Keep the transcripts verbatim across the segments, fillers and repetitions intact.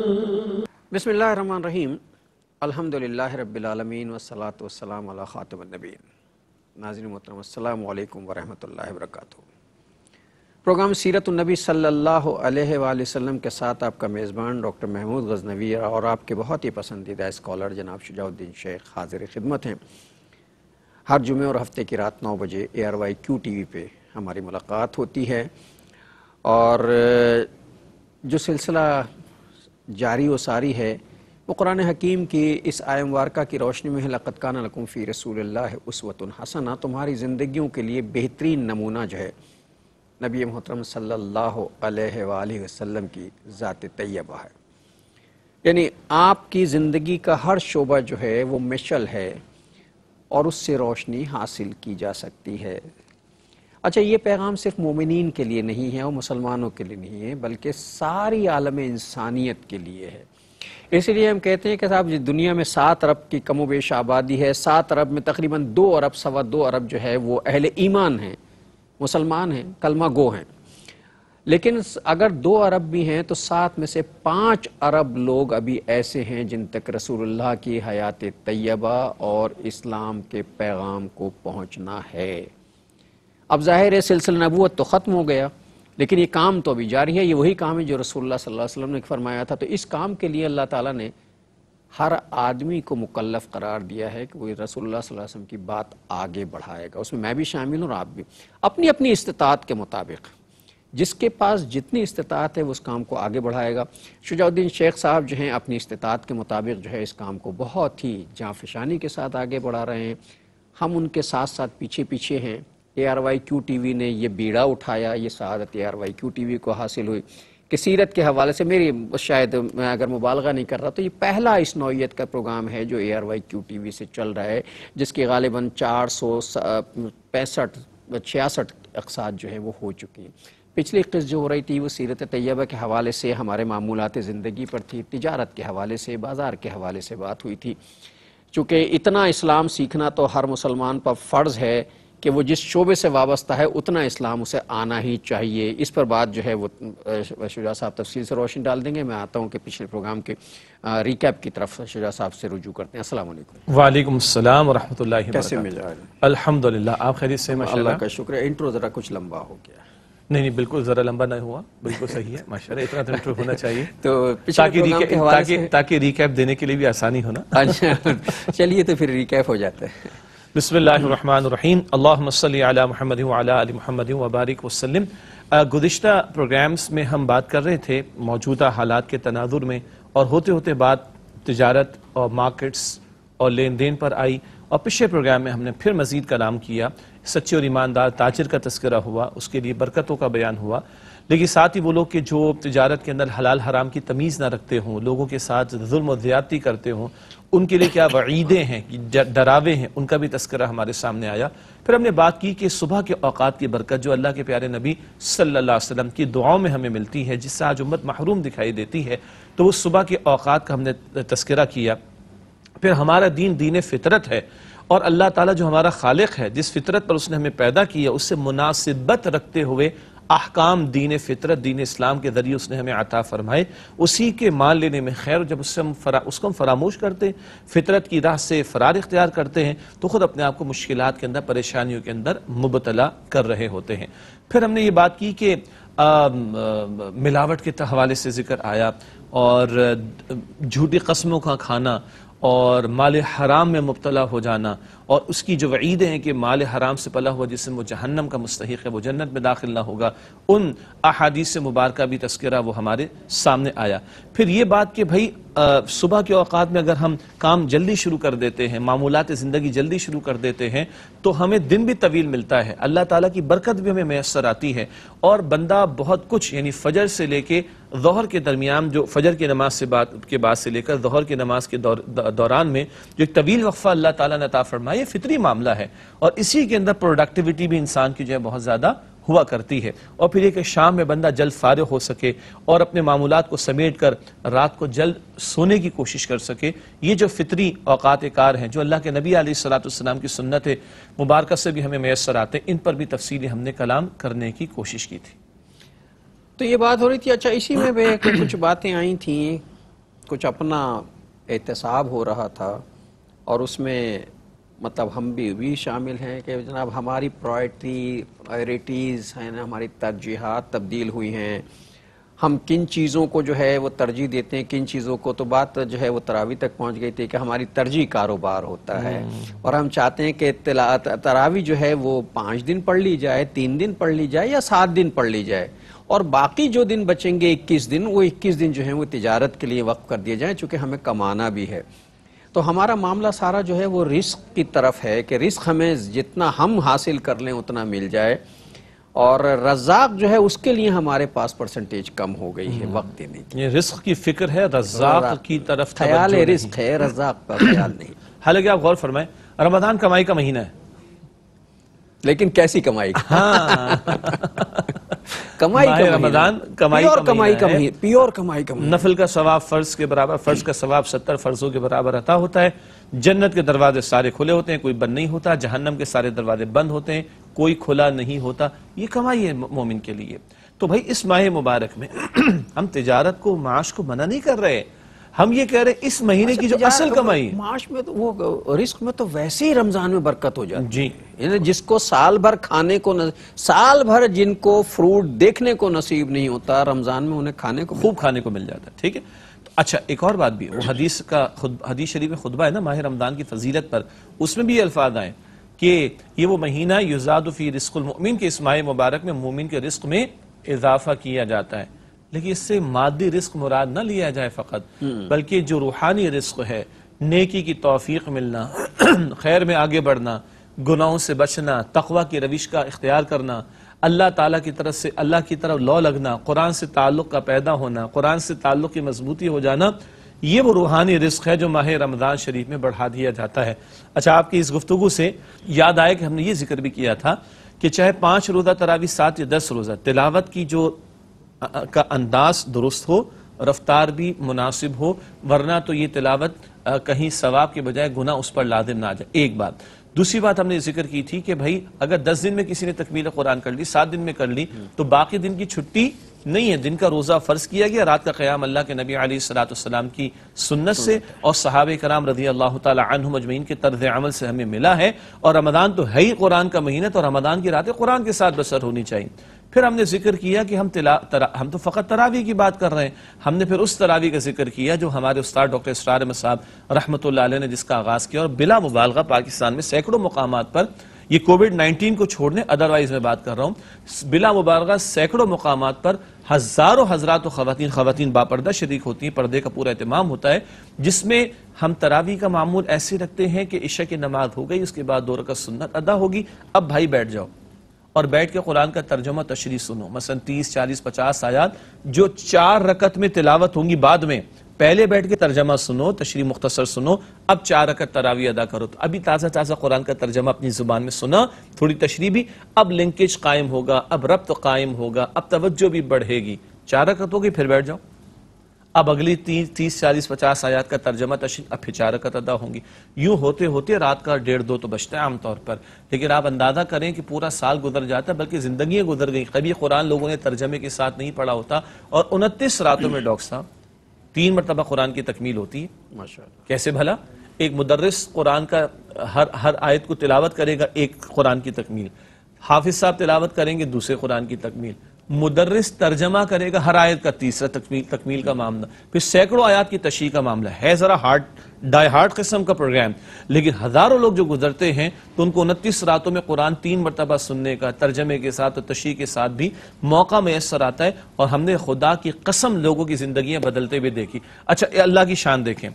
बिस्मिल्लाहिर्रहमानिर्रहीम अल्हम्दुलिल्लाहि रब्बिल आलमीन वस्सलातु वस्सलामु अला खातिमिन नबीय्यीन। नाज़रीन मोहतरम अस्सलामु अलैकुम वरहमतुल्लाहि वबरकातुहू। प्रोग्राम सीरतुन नबी सल्लल्लाहु अलैहि वसल्लम के साथ आपका मेज़बान डॉक्टर महमूद गजनवी और आपके बहुत ही पसंदीदा स्कॉलर जनाब शुजाउद्दीन शेख हाजिर खिदमत हैं। हर जुमे और हफ्ते की रात नौ बजे A R Y Q T V पे हमारी मुलाकात होती है और जो सिलसिला जारी व सारी है वो कुरान हकीम की इस आय मुबारका की रोशनी में है। लक़द काना लकुम फ़ी रसूलिल्लाहि उसवतुन हसना, तुम्हारी ज़िंदगियों के लिए बेहतरीन नमूना जो है नबी मोहतरम सल्लल्लाहु अलैहि वालैहि वसल्लम की ज़ात तैयबा है। यानी आपकी ज़िंदगी का हर शोबा जो है वो मिशल है और उससे रोशनी हासिल की जा सकती है। अच्छा, ये पैगाम सिर्फ मोमिनीन के लिए नहीं है और मुसलमानों के लिए नहीं है, बल्कि सारी आलम इंसानियत के लिए है। इसलिए हम कहते हैं कि साहब जी दुनिया में सात अरब की कमो बेश आबादी है, सात अरब में तकरीबन दो अरब सवा दो अरब जो है वो अहले ईमान हैं, मुसलमान हैं, कलमा गो हैं। लेकिन अगर दो अरब भी हैं तो सात में से पाँच अरब लोग अभी ऐसे हैं जिन तक रसूलुल्लाह की हयात तैयबा और इस्लाम के पैगाम को पहुँचना है। अब ज़ाहिर है सिलसिला नबूवत तो ख़त्म हो गया, लेकिन ये काम तो अभी जारी है। ये वही काम है जो रसूलुल्लाह सल्लल्लाहु अलैहि वसल्लम ने फरमाया था। तो इस काम के लिए अल्लाह ताला ने हर आदमी को मुकल्लफ करार दिया है कि वो रसूलुल्लाह सल्लल्लाहु अलैहि वसल्लम की बात आगे बढ़ाएगा। उसमें मैं भी शामिल हूँ और आप भी, अपनी अपनी इस्तात के मुताबिक जिसके पास जितनी इस्तात है वो उस काम को आगे बढ़ाएगा। शुजाउद्दीन शेख साहब जो हैं अपनी इस्तात के मुताबिक जो है इस काम को बहुत ही जाँफशानी के साथ आगे बढ़ा रहे हैं। हम उनके साथ साथ पीछे पीछे हैं। A R Y Q T V ने ये बीड़ा उठाया, ये शहादत A R Y Q T V को हासिल हुई कि सीरत के हवाले से मेरी शायद मैं अगर मुबालगा नहीं कर रहा तो ये पहला इस नौयत का प्रोग्राम है जो A R Y Q T V से चल रहा है, जिसकी गालिबन चार सौ पैंसठ छियासठ अक़साद जो है वो हो चुकी हैं। पिछली किस्त जो हो रही थी वो सीरत तैयबा के हवाले से, हमारे मामूलात ज़िंदगी पर थी, तिजारत के हवाले से, बाज़ार के हवाले से बात हुई थी। चूँकि इतना इस्लाम सीखना तो हर मुसलमान पर फ़र्ज़ है कि वो जिस शोबे से वाबस्ता है उतना इस्लाम उसे आना ही चाहिए। इस पर बात जो है वो शुजा साहब तफसील से रोशनी डाल देंगे। मैं आता हूँ कि पिछले प्रोग्राम के रिकैप की तरफ शुजा साहब से रुजू करते हैं। अस्सलाम वालेकुम। वालेकुम सलाम व रहमतुल्लाहि व बरकातहू। अल्हम्दुलिल्लाह, आप खैरियत से? अल्लाह का शुक्र। इंट्रो ज़रा कुछ लंबा हो गया। नहीं नहीं, बिल्कुल ज़रा लंबा नहीं हुआ, बिल्कुल सही है माशाल्लाह। इतना तो इंट्रो होना चाहिए तो ताकि ताकि रिकैप देने के लिए भी आसानी हो ना। चलिए तो फिर रिकैप हो जाता है। बिस्मिल्लाहिर्रहमानिर्रहीम, अल्लाहुम्मा सल्लि अला मुहम्मद व अला आलि मुहम्मद व बारिक वसल्लिम। गुज़िश्ता प्रोग्राम्स में हम बात कर रहे थे मौजूदा हालात के तनाजुर में, और होते होते बात तिजारत और मार्केट्स और लेन देन पर आई, और पिछले प्रोग्राम में हमने फिर मज़ीद कलाम किया। सच्चे और ईमानदार ताजिर का तस्करा हुआ, उसके लिए बरकतों का बयान हुआ, लेकिन साथ ही वो लोग के जो तिजारत के अंदर हलाल हराम की तमीज़ ना रखते हों, लोगों के साथ जुल्म और ज़्यादती करते हों, उनके लिए क्या वईदें हैं, डरावे हैं, उनका भी तस्करा हमारे सामने आया। फिर हमने बात की कि सुबह के औकात की बरकत जो अल्लाह के प्यारे नबी सल्लल्लाहु अलैहि वसल्लम की दुआओं में हमें मिलती है, जिससे आज उम्मत महरूम दिखाई देती है, तो वो सुबह के औकात का हमने तस्करा किया। फिर हमारा दीन दीन फितरत है और अल्लाह ताला जो हमारा खालिक है, जिस फितरत पर उसने हमें पैदा किया, उससे मुनासिबत रखते हुए अहकाम दीन फितरत दीन इस्लाम के ज़रिए उसने हमें आता फ़रमाए। उसी के मान लेने में खैर, जब उससे हम फरा उसको हम फरामोश करते हैं, फितरत की राह से फ़रार इख्तियार करते हैं, तो ख़ुद अपने आप को मुश्किलात के अंदर, परेशानियों के अंदर मुबतला कर रहे होते हैं। फिर हमने ये बात की कि मिलावट के हवाले से ज़िक्र आया, और झूठी कस्मों का खाना और माल हराम में मुब्तला हो जाना, और उसकी जो वईदें हैं कि माल हराम से पला हुआ जिसम वो जहन्नम का मुस्तहिक है, वो जन्नत में दाखिल ना होगा, उन अहादीस मुबारक भी तस्करा वो हमारे सामने आया। फिर ये बात कि भाई सुबह के औकात में अगर हम काम जल्दी शुरू कर देते हैं, मामूलात ज़िंदगी जल्दी शुरू कर देते हैं, तो हमें दिन भी तवील मिलता है, अल्लाह ताला की बरकत भी हमें मैसर आती है, और बंदा बहुत कुछ यानी फ़जर से लेके ज़ोहर के दरमियान, जो फ़जर की नमाज से बाद के बाद से लेकर ज़ोहर की नमाज के दौर, दौरान में जो एक तवील वक्फ़ा अल्लाह ताला ने अता फरमाया, ये फ़ितरी मामला है, और इसी के अंदर प्रोडक्टिविटी भी इंसान की जो है बहुत ज़्यादा हुआ करती है। और फिर एक शाम में बंदा जल्द फारिग हो सके और अपने मामूलात को समेट कर रात को जल्द सोने की कोशिश कर सके, ये जो फितरी औकात कार हैं जो अल्लाह के नबी अलैहिस्सलातु वस्सलाम की सुन्नत मुबारक से भी हमें मैसर आते हैं, इन पर भी तफसीली हमने कलाम करने की कोशिश की थी। तो ये बात हो रही थी। अच्छा, इसी में कुछ बातें आई थी कुछ अपना एहतसाब हो रहा था और उसमें मतलब हम भी भी शामिल हैं कि जनाब हमारी प्रायरिटी प्रायरिटीज़ हैं ना, हमारी तरजीहात तब्दील हुई हैं, हम किन चीज़ों को जो है वो तरजीह देते हैं, किन चीज़ों को। तो बात जो है वो तरावी तक पहुंच गई थी कि हमारी तरजीह कारोबार होता है और हम चाहते हैं कि तरावी जो है वो पाँच दिन पढ़ ली जाए, तीन दिन पढ़ ली जाए या सात दिन पढ़ ली जाए और बाकी जो दिन बचेंगे इक्कीस दिन, वो इक्कीस दिन जो है वो तिजारत के लिए वक्फ कर दिए जाएँ, चूँकि हमें कमाना भी है। तो हमारा मामला सारा जो है वो रिस्क की तरफ है कि रिस्क हमें जितना हम हासिल कर लें उतना मिल जाए और रज़ाक जो है उसके लिए हमारे पास परसेंटेज कम हो गई है वक्त देने की। ये रिस्क की फिक्र है, रज़ाक की तरफ ख्याल है, रिस्क है, रज़ाक का ख्याल नहीं। हालांकि आप गौर फरमाएं, रमज़ान कमाई का महीना है, लेकिन कैसी कमाई? हाँ। कमाई का रमजान कमाई और कमाई का महीना, प्योर कमाई का महीना। नफल का सवाब फर्ज के बराबर, फर्ज का सवाब सत्तर फर्जों के बराबर अता होता है। जन्नत के दरवाजे सारे खुले होते हैं, कोई बंद नहीं होता। जहन्नम के सारे दरवाजे बंद होते हैं, कोई खुला नहीं होता। ये कमाई है मोमिन के लिए। तो भाई इस माह मुबारक में हम तिजारत को, माश को मना नहीं कर रहे, हम ये कह रहे हैं इस महीने की जो असल कमाई, माश में तो वो रिस्क में तो वैसे ही रमजान में बरकत हो जाती जी। यानी जिसको साल भर खाने को न, साल भर जिनको फ्रूट देखने को नसीब नहीं होता, रमजान में उन्हें खाने को खूब खाने को मिल जाता है। ठीक है। तो अच्छा, एक और बात भी है, वो हदीस का खुद हदीस शरीफ में खुतबा है ना माह रमजान की फजीलत पर, उसमें भी ये अल्फाज आए कि ये वो महीना युज़ादु फ़ी रिज़्क़िल मोमिन, के इस माह मुबारक में मोमिन के रिस्क में इजाफा किया जाता है। लेकिन इससे मादी रिस्क मुराद ना लिया जाए फ़कत, बल्कि जो रूहानी रिस्क है, नेकी की तौफीक मिलना, खैर में आगे बढ़ना, गुनाहों से बचना, तकवा की रविश का इख्तियार करना, अल्लाह ताला की तरफ से अल्लाह की तरफ लौ लगना, कुरान से ताल्लुक़ का पैदा होना, कुरान से ताल्लुक़ की मजबूती हो जाना, ये वो रूहानी रिस्क है जो माह रमज़ान शरीफ में बढ़ा दिया जाता है। अच्छा, आपकी इस गुफ्तगू से याद आया कि हमने ये जिक्र भी किया था कि चाहे पाँच रोज़ा तरावी, सात या दस रोज़ा, तिलावत की जो का अंदाज दुरुस्त हो, रफ्तार भी मुनासिब हो, वरना तो ये तिलावत कहीं सवाब के बजाय गुनाह उस पर लाजिम ना आ जाए। एक बात। दूसरी बात हमने जिक्र की थी कि भाई अगर दस दिन में किसी ने तकमील कुरान कर ली, सात दिन में कर ली, तो बाकी दिन की छुट्टी नहीं है। दिन का रोज़ा फ़र्ज़ किया गया, रात का क़याम अल्लाह के नबी अलैहिस्सलाम की सुन्नत से और सहाबे कराम रज़ी अल्लाह ताला अन्हुम अजमईन के तर्ज़ अमल से हमें मिला है। और रमदान तो है ही कुरान का महीना, तो रमदान की रातें कुरान के साथ बसर होनी चाहिए। फिर हमने जिक्र किया कि हम तिला तरा, हम तो फ़कत तरावी की बात कर रहे हैं। हमने फिर उस तरावी का जिक्र किया जो हमारे उस्ताद डॉक्टर इस्सार अहमद साहब रहमतुल्लाह अलैह ने जिसका आगाज़ किया और बिला मुबालगा पाकिस्तान में सैकड़ों मुकामात पर, ये कोविड नाइन्टीन को छोड़ने अदरवाइज मैं बात कर रहा हूँ, बिला मुबालगा सैकड़ों मुकामात पर हज़ारों हज़रात ख़वातीन ख़वातीन बापर्दा शरीक होती हैं, पर्दे का पूरा एहतमाम होता है, जिसमें हम तरावी का मामूल ऐसे रखते हैं कि इशा की नमाज हो गई, उसके बाद दो रकात सुन्नत अदा होगी, अब भाई बैठ जाओ और बैठ के कुरान का तर्जुमा तशरीह सुनो, मसलन तीस चालीस पचास आयात जो चार रकत में तिलावत होंगी बाद में, पहले बैठ के तर्जमा सुनो, तशरीह मुख्तसर सुनो, अब चार रकत तरावी अदा करो। तो अभी ताज़ा ताज़ा कुरान का तर्जमा अपनी ज़ुबान में सुना, थोड़ी तशरीह भी, अब लिंकेज कायम होगा, अब रब्त कायम होगा, अब तवज्जो भी बढ़ेगी। चार रकत हो गई, फिर बैठ जाओ, अब अगली तीन तीस चालीस पचास आयात का तर्जमा तशरीह, अब फिर चार रकत अदा होंगी। यूँ होते होते रात का डेढ़ दो तो बचता है आमतौर पर, लेकिन आप अंदाज़ा करें कि पूरा साल गुजर जाता है, बल्कि ज़िंदगियाँ गुजर गई। कभी कुरान लोगों ने तर्जमे के साथ नहीं पढ़ा होता। और उनतीस रातों में डॉक्टर साहब तीन मरतबा कुरान की तकमील होती है, माशाअल्लाह। कैसे भला? एक मुदर्रिस कुरान का हर हर आयत को तिलावत करेगा, एक कुरान की तकमील, हाफिज़ साहब तिलावत करेंगे, दूसरे कुरान की तकमील, मुदर्रिस तर्जमा करेगा हर आयत का, तीसरा तकमील तकमील का मामला, फिर सैकड़ों आयत की तशरीह का मामला है। ज़रा हार्ड डाई हार्ड किस्म का प्रोग्राम, लेकिन हज़ारों लोग जो गुजरते हैं तो उनको उनतीस रातों में कुरान तीन मरतबा सुनने का, तर्जमे के साथ और तशरीह के साथ भी मौका मैसर आता है। और हमने खुदा की कसम लोगों की ज़िंदगियाँ बदलते हुए देखी। अच्छा, अल्लाह की शान देखें,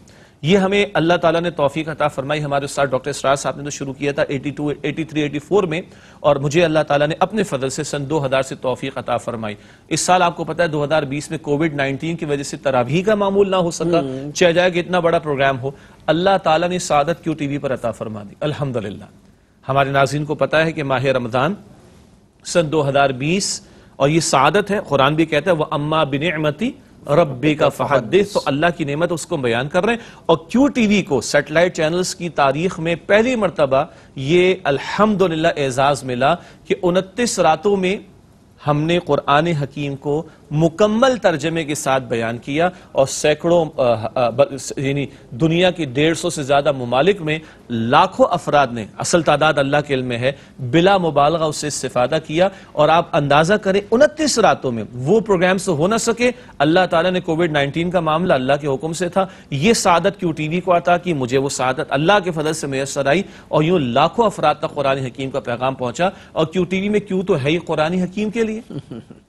ये हमें अल्लाह ताला ने तौफीक अता फरमाई। हमारे उस्ताद डॉक्टर इस्सार साहब ने तो शुरू किया था बयासी, तिरासी, चौरासी में, और मुझे अल्लाह ताला ने अपने फजल से सन दो हज़ार से तौफीक अता फरमाई। इस साल आपको पता है दो हज़ार बीस में कोविड उन्नीस की वजह से तरावी का मामूल ना हो सका, चाहे जाए कि इतना बड़ा प्रोग्राम हो, अल्लाह ताला ने सादत क्यू टी वी पर अता फरमा दी, अल्हम्दुलिल्लाह। हमारे नाज़रीन को पता है कि माह रमज़ान सन दो हज़ार बीस, और ये सादत है, कुरान भी कहता है वह अम्मा बिनिअमती रब्बी का फहदिस, तो अल्लाह की नेमत उसको बयान कर रहे हैं। और क्यू टी वी को सेटेलाइट चैनल्स की तारीख में पहली मरतबा ये अल्हम्दुलिल्लाह एजाज़ मिला कि उनतीस रातों में हमने कुरान हकीम को मुकम्मल तर्जमे के साथ बयान किया और सैकड़ों यानी दुनिया की डेढ़ सौ से ज़्यादा ममालिक में लाखों अफराद ने, असल तादाद अल्लाह के इल्म में है, बिला मुबालगा उससे इस्तिफादा किया। और आप अंदाज़ा करें उनतीस रातों में वो प्रोग्राम से हो ना सके। अल्लाह ताला ने कोविड नाइन्टीन का मामला अल्लाह के हुक्म से था, ये सादत क्यू टी वी को आता कि मुझे वो सादत अल्लाह के फजल से मैसर आई और यूँ लाखों अफराद तक कुरान हकीम का पैगाम पहुँचा। और क्यू टी वी में क्यू तो है ही कुरान हकीम के लिए,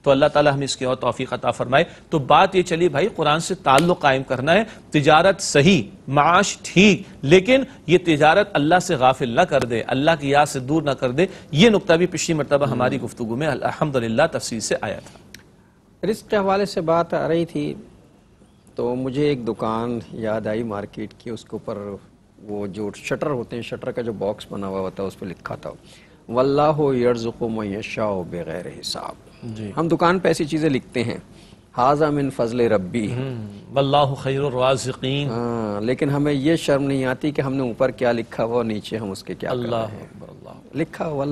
तो अल्लाह ताला हमें इसके और तौफीक अता फरमाए। तो बात ये चली भाई, कुरान से ताल्लुक कायम करना है, तिजारत सही, माश ठीक, लेकिन ये तिजारत अल्लाह से गाफिल न कर दे, अल्लाह की याद से दूर न कर दे। ये नुकता भी पिछली मरतबा हमारी गुफ्तगू में अल्हम्दुलिल्लाह तफसील से आया था। रिस्क के हवाले से बात आ रही थी तो मुझे एक दुकान याद आई मार्केट की, उसके ऊपर वो जो शटर होते हैं, शटर का जो बॉक्स बना हुआ होता है, उस पर लिखा था वल्लाहु यर्ज़ुक़ु मन यशाउ बग़ैर हिसाब। हम दुकान पे ऐसी चीजें लिखते हैं, हाज़ा मिन फजल रब्बी, वल्लाहु खैरुर राज़िक़ीन। हाँ, लेकिन हमें ये शर्म नहीं आती कि हमने ऊपर क्या लिखा हुआ, नीचे हम उसके क्या अल्लाह लिखा हुआ।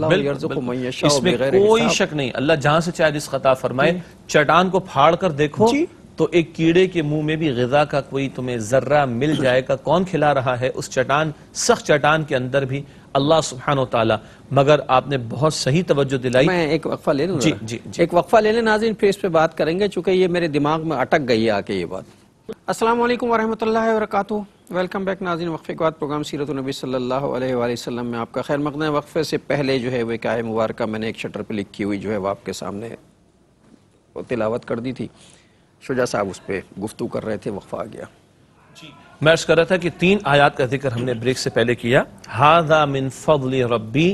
इसमें कोई शक नहीं, अल्लाह जहाँ से चाहे रिज़्क़ अता फरमाए। चट्टान को फाड़ कर देखो तो एक कीड़े के मुंह में भी ग़िज़ा का कोई तुम्हें जर्रा मिल जाएगा। कौन खिला रहा है उस चट्टान, सख्त चट्टान के अंदर भी अल्लाह सुब्हानो ताला। मगर आपने बहुत सही तवज्जो दिलाई। मैं एक वक्फा ले लूं, जी जी जी एक वक्फा ले लें नाज़रीन, फिर इस पर बात करेंगे चूँकि ये मेरे दिमाग में अटक गई है आके ये बात। अस्सलाम वालेकुम वरहमतुल्लाहि वबरकातुहू। वेलकम बैक नाज़रीन, वक्फे के बाद प्रोग्राम सीरत नबी सल्लल्लाहु अलैहि वसल्लम में आपका खैर मक़दम है। वक्फे से पहले जो है वो एक आय मुबारक मैंने एक शटर पर लिखी हुई जो है वो आपके सामने तिलावत कर दी थी, शुजा साहब उस पर गुफ्तगू कर रहे थे, वक्फा आ गया। जी, मैं अर्ज़ कर रहा था कि तीन आयात का जिक्र हमने ब्रेक से पहले किया। हाज़ा मिन फ़ज़्ल रब्बी,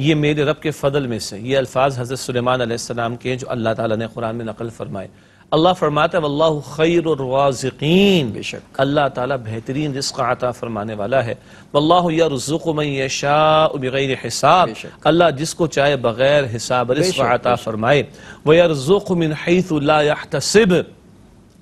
ये मेरे रब के फ़ज़ल में से, ये अल्फाज हज़रत सुलेमान अलैहिस्सलाम के हैं जो अल्लाह ताला ने कुरान में नकल फरमाए। अल्लाह फरमाता है वल्लाहु खैरुर राज़िक़ीन, बेशक अल्लाह ताला बेहतरीन रिज़्क़ अता फरमाने वाला है। वल्लाहु यर्ज़ुक़ु मन यशाउ बिग़ैर हिसाब, अल्लाह जिसको चाहे बग़ैर हिसाब रिज़्क़ अता फरमाए। व यर्ज़ुक़ु मिन हैसु ला यहतसिब,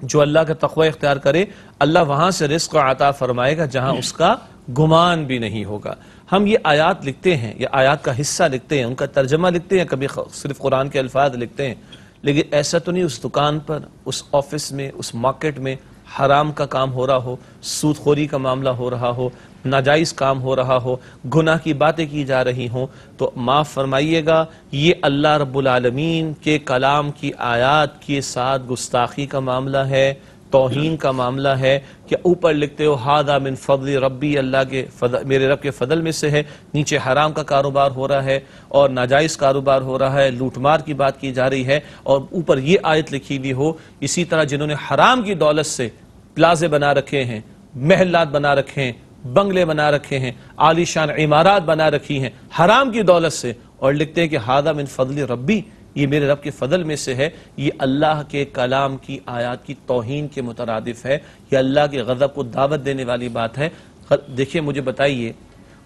जो अल्लाह का तक़वा इख्तियार करे अल्लाह वहाँ से रिज़्क़ अता फरमाएगा जहाँ उसका गुमान भी नहीं होगा। हम ये आयात लिखते हैं या आयात का हिस्सा लिखते हैं, उनका तर्जमा लिखते हैं, कभी सिर्फ कुरान के अल्फाज लिखते हैं, लेकिन ऐसा तो नहीं उस दुकान पर, उस ऑफिस में, उस मार्केट में हराम का काम हो रहा हो, सूदखोरी का मामला हो रहा हो, नाजायज़ काम हो रहा हो, गुनाह की बातें की जा रही हों, तो माफ़ फरमाइएगा ये अल्लाह रब्बुल आलमीन के कलाम की आयात के साथ गुस्ताखी का मामला है, तौहीन का मामला है। कि ऊपर लिखते हो हादा मिन फजल रब्बी, अल्लाह के फदल, मेरे रब के फजल में से है, नीचे हराम का कारोबार हो रहा है और नाजायज़ कारोबार हो रहा है, लूटमार की बात की जा रही है और ऊपर ये आयत लिखी हुई हो। इसी तरह जिन्होंने हराम की दौलत से प्लाजे बना रखे हैं, महलात बना रखे हैं, बंगले बना रखे हैं, आलीशान इमारात बना रखी हैं हराम की दौलत से, और लिखते हैं कि हादा मिन फजल रब्बी, ये मेरे रब के फजल में से है, ये अल्लाह के कलाम की आयात की तौहीन के मुतरादिफ है, यह अल्लाह के गज़ब को दावत देने वाली बात है। देखिए मुझे बताइए,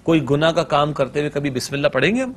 कोई गुनाह का काम करते हुए कभी बिस्मिल्लाह पढ़ेंगे हम?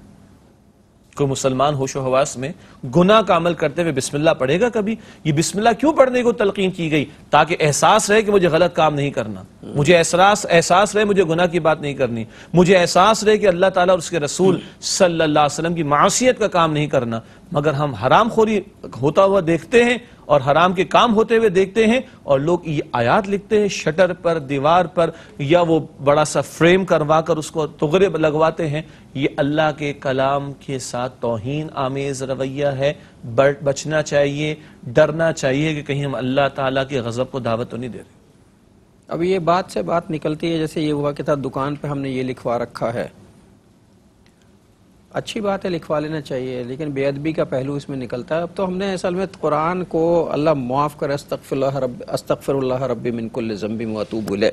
कोई मुसलमान होशो हवास में गुनाह का अमल करते हुए बिस्मिल्लाह पढ़ेगा कभी? ये बिस्मिल्लाह क्यों पढ़ने को तलकीन की गई? ताकि एहसास रहे कि मुझे गलत काम नहीं करना, मुझे एहसास एहसास रहे मुझे गुनाह की बात नहीं करनी, मुझे एहसास रहे कि अल्लाह ताला और उसके रसूल सल्लल्लाहु अलैहि वसल्लम की मासियत का काम नहीं करना। मगर हम हराम खोरी होता हुआ देखते हैं और हराम के काम होते हुए देखते हैं और लोग ये आयात लिखते हैं शटर पर, दीवार पर, या वो बड़ा सा फ्रेम करवा कर उसको तगड़े लगवाते हैं। ये अल्लाह के कलाम के साथ तौहीन आमेज़ रवैया है, बचना चाहिए, डरना चाहिए कि कहीं हम अल्लाह ताला के गज़ब को दावत तो नहीं दे रहे। अब ये बात से बात निकलती है, जैसे ये हुआ कि था दुकान पर हमने ये लिखवा रखा है, अच्छी बात है लिखवा लेना चाहिए, लेकिन बेअदबी का पहलू इसमें निकलता है। अब तो हमने असल में कुरान को, अल्लाह माफ़ करे, अस्तगफिरुल्लाह रब्बी अस्तगफिरुल्लाह रब्बी मिन कुल्लि ज़ंबि व अतूबु इलैह,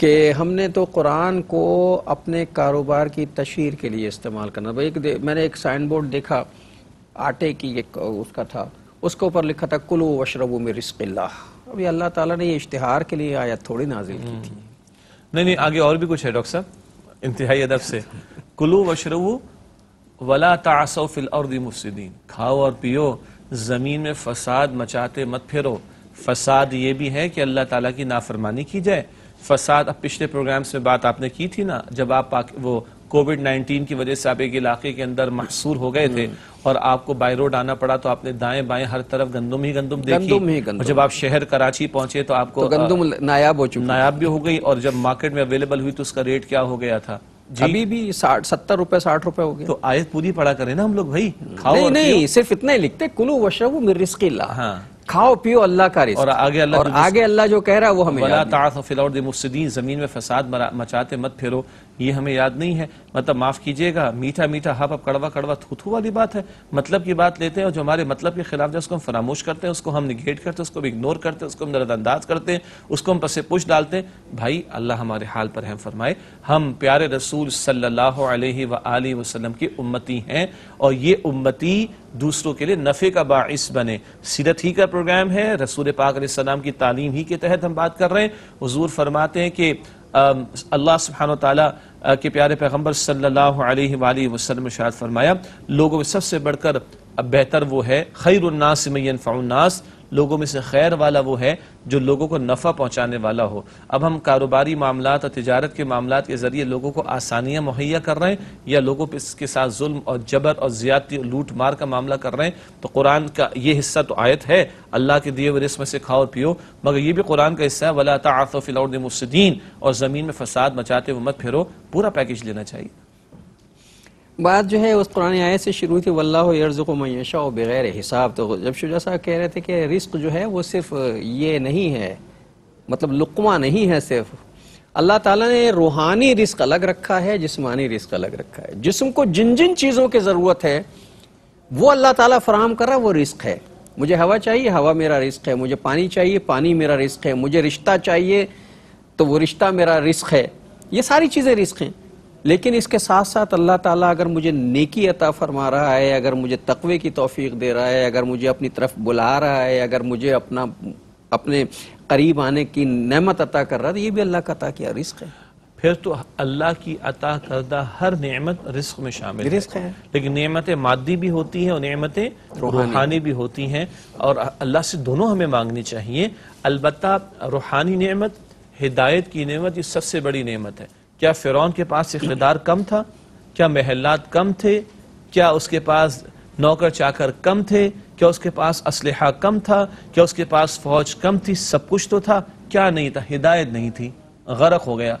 कि हमने तो कुरान को अपने कारोबार की तशहीर के लिए इस्तेमाल करना। भाई एक मैंने एक साइन बोर्ड देखा आटे की, एक उसका था, उसके ऊपर लिखा था कुलू वशरबू मिन रिज़्क़िल्लाह। अभी अल्लाह ताला ने ये इश्तिहार के लिए आयत थोड़ी नाज़िल की थी। नहीं नहीं, आगे और भी कुछ है डॉक्टर साहब, इंतहाई अदब से। कुलू वशरबू वला तासौ फिल अर्दि मुफ़सिदीन, खाओ और पियो, ज़मीन में फ़साद मचाते मत फिरो। फ़साद ये भी है कि अल्लाह ताला की नाफरमानी की जाए। फ़साद, अब पिछले प्रोग्राम्स में बात आपने की थी ना, जब आप वो कोविड नाइन्टीन की वजह से आप एक इलाके के अंदर महसूर हो गए थे और आपको बाय रोड आना पड़ा, तो आपने दाएं बाएं हर तरफ गंदम ही गंदम देखी। गंदम ही गंदम। और जब आप शहर कराची पहुंचे तो आपको तो गंदम नायाब हो चुकी, नायाब भी हो गई। और जब मार्केट में अवेलेबल हुई तो उसका रेट क्या हो गया था? अभी भी साठ सत्तर रुपए साठ रुपए हो गए। तो आयत पूरी पढ़ा करें ना हम लोग भाई, खाओ नहीं, नहीं सिर्फ इतना ही लिखते, कुलू वशरबू मिन रिज़्क़िल्लाह, खाओ पियो अल्लाह का रिज़्क़, और आगे अल्लाह और आगे अल्लाह जो कह रहा है वो हमें वला ताअसू फिल अर्दि मुफ़सिदीन, जमीन में फसाद मचाते मत फिरो, ये हमें याद नहीं है। मतलब माफ कीजिएगा, मीठा मीठा हप हप कड़वा कड़वा थू थू वाली बात है। मतलब की बात लेते हैं और जो हमारे मतलब के खिलाफ जो उसको हम फरामोश करते हैं, उसको हम निगेट करते हैं, उसको हम इग्नोर करते हैं, उसको हम नजरअंदाज करते हैं, उसको हम पसे पुश डालते हैं। भाई अल्लाह हमारे हाल पर रहम फरमाए। हम प्यारे रसूल सल्लल्लाहु अलैहि व आलिहि वसल्लम की उम्मती हैं और ये उम्मती दूसरों के लिए नफ़े का बाइस बने। सीरत ही का प्रोग्राम है, रसूल पाक अलैहि सलाम की तालीम ही के तहत हम बात कर रहे हैं। हुजूर फरमाते हैं कि अल्लाह सुब्हानो ताला के प्यारे पैगम्बर सल्लल्लाहु अलैहि वाली वसल्लम शायद फरमाया, लोगों में सबसे बढ़कर बेहतर वो है, खैरुन्नास में यनफउन्नास, लोगों में से खैर वाला वो है जो लोगों को नफ़ा पहुँचाने वाला हो। अब हम कारोबारी मामलात और तिजारत के मामलात के ज़रिए लोगों को आसानियाँ मुहैया कर रहे हैं या लोगों पे इसके साथ जुल्म और जबर और ज़्यादती और लूट मार का मामला कर रहे हैं। तो कुरान का ये हिस्सा तो आयत है, अल्लाह के दिए हुए रिस्क में से खाओ और पियो, मगर ये भी कुरान का हिस्सा है वला ताअसू फिल अर्दि मुफ़सिदीन, और ज़मीन में फसाद मचाते हुए मत फिरो। पूरा पैकेज लेना चाहिए। बात जो है उस पुरानी आयत से शुरू थी, वल्लाहु यर्ज़ुक़ु मन यशाउ बगैर हिसाब। तो जब शुजा साहब कह रहे थे कि रिस्क जो है वो सिर्फ ये नहीं है, मतलब लुक्मा नहीं है सिर्फ, अल्लाह ताला ने रूहानी रिस्क अलग रखा है, जिस्मानी रिस्क अलग रखा है। जिस्म को जिन जिन चीज़ों की ज़रूरत है वो अल्लाह ताला फराहम कर रहा है, वो रिस्क है। मुझे हवा चाहिए, हवा मेरा रिस्क है, मुझे पानी चाहिए, पानी मेरा रिस्क है, मुझे रिश्ता चाहिए तो वो रिश्ता मेरा रिस्क है। ये सारी चीज़ें रिस्क हैं। लेकिन इसके साथ साथ अल्लाह ताला अगर मुझे नेकी अता फरमा रहा है, अगर मुझे तक़वे की तौफीक दे रहा है, अगर मुझे अपनी तरफ बुला रहा है, अगर मुझे अपना अपने करीब आने की नेमत अता कर रहा है, तो ये भी अल्लाह का अता किया रिस्क है। फिर तो अल्लाह की अता करदा हर नेमत रिस्क में शामिल रिस्क है, है। लेकिन नेमतें मादी भी होती हैं और नेमतें रूहानी भी होती हैं और अल्लाह से दोनों हमें मांगनी चाहिए। अलबत्ता रूहानी नेमत, हिदायत की नेमत, ये सबसे बड़ी नेमत है। क्या फिरौन के पास इख्तियार कम था? क्या महलात कम थे? क्या उसके पास नौकर चाकर कम थे? क्या उसके पास असलहा कम था? क्या उसके पास फौज कम थी? सब कुछ तो था, क्या नहीं था? हिदायत नहीं थी, गरक हो गया।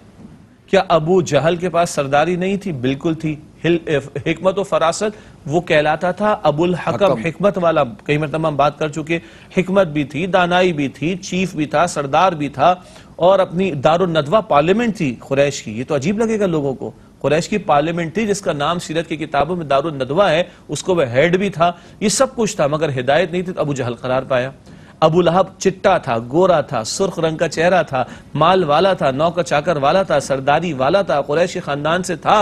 क्या अबू जहल के पास सरदारी नहीं थी? बिल्कुल थी। हिकमत और फरासत, वो कहलाता था अबुल हकम, हिकमत वाला। कई मरतबा हम बात कर चुके, हिकमत भी थी, दानाई भी थी, चीफ भी था, सरदार भी था, और अपनी दारुल नदवा पार्लियामेंट थी कुरैश की। ये तो अजीब लगेगा लोगों को, कुरैश की पार्लियामेंट थी जिसका नाम सीरत की किताबों में दारुल नदवा है, उसको वह हेड भी था। ये सब कुछ था मगर हिदायत नहीं थी, तो अबू जहल करार पाया। अबू लहब चिट्टा था, गोरा था, सुर्ख रंग का चेहरा था, माल वाला था, नौकर चाकर वाला था, सरदारी वाला था, कुरैश के खानदान से था,